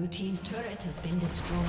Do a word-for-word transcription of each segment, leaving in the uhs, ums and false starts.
Blue team's turret has been destroyed.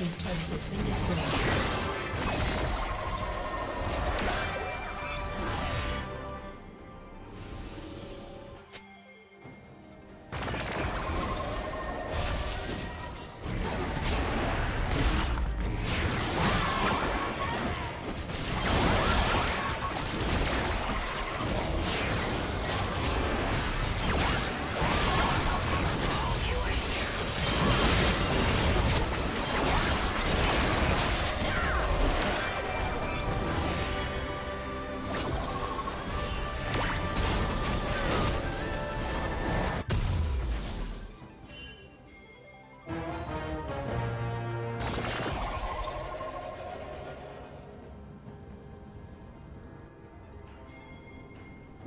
team's turret has been destroyed.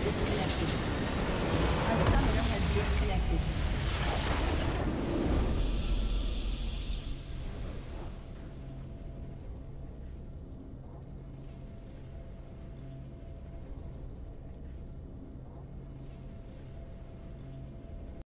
Disconnected. A summoner has disconnected.